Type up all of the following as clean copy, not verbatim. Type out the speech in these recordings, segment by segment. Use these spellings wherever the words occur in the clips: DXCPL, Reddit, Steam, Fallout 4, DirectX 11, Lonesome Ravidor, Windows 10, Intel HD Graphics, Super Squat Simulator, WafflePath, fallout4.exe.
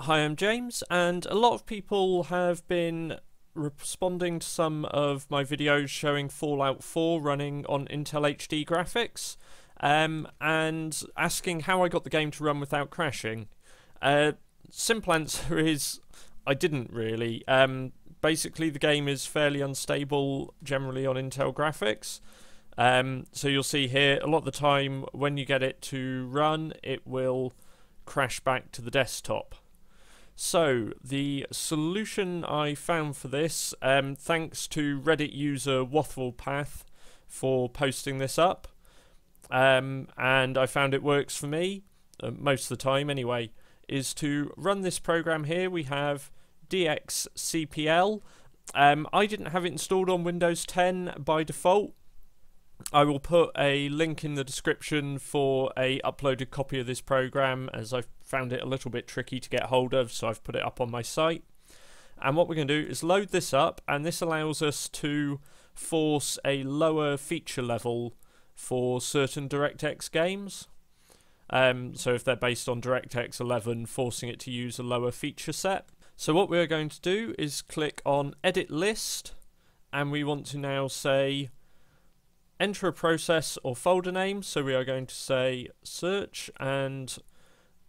Hi, I'm James, and a lot of people have been responding to some of my videos showing Fallout 4 running on Intel HD graphics, and asking how I got the game to run without crashing. Simple answer is, I didn't really. Basically, the game is fairly unstable generally on Intel graphics. So you'll see here, a lot of the time when you get it to run, it will crash back to the desktop. So, the solution I found for this, thanks to Reddit user WafflePath for posting this up, and I found it works for me, most of the time anyway, is to run this program here. We have DXCPL. I didn't have it installed on Windows 10 by default. I will put a link in the description for a uploaded copy of this program, as I've found it a little bit tricky to get hold of, so I've put it up on my site. And what we're going to do is load this up, and this allows us to force a lower feature level for certain DirectX games. So if they're based on DirectX 11, forcing it to use a lower feature set. So what we're going to do is click on Edit List, and we want to now say enter a process or folder name, so we are going to say search, and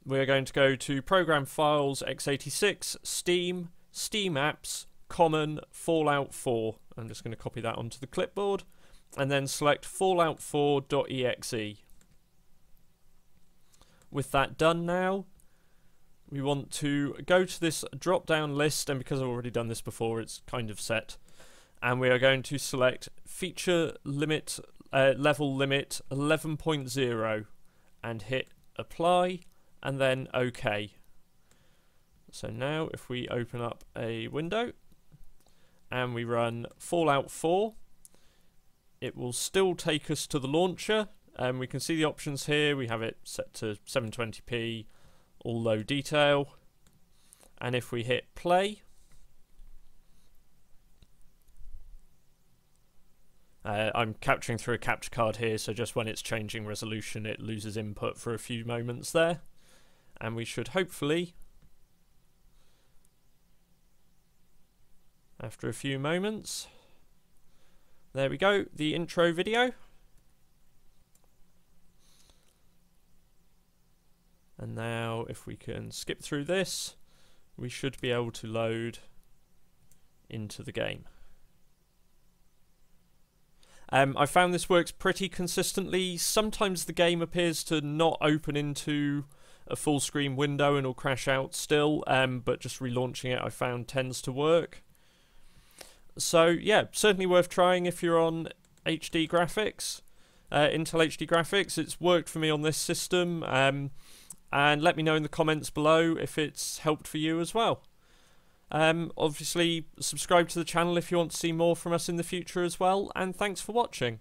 we are going to go to program files, x86, Steam, Steam apps, common, Fallout 4. I'm just going to copy that onto the clipboard, and then select fallout4.exe. With that done now, we want to go to this drop down list, and because I've already done this before, it's kind of set. And we are going to select feature limit, level limit 11.0, and hit apply and then OK. So now if we open up a window and we run Fallout 4, it will still take us to the launcher, and we can see the options here. We have it set to 720p, all low detail, and if we hit play, I'm capturing through a capture card here, so just when it's changing resolution it loses input for a few moments there, and we should hopefully, after a few moments, there we go, the intro video, and now if we can skip through this, we should be able to load into the game. I found this works pretty consistently. Sometimes the game appears to not open into a full screen window and will crash out still, but just relaunching it I found tends to work. So yeah, certainly worth trying if you're on HD graphics, Intel HD graphics. It's worked for me on this system, and let me know in the comments below if it's helped for you as well. Obviously subscribe to the channel if you want to see more from us in the future as well, and thanks for watching.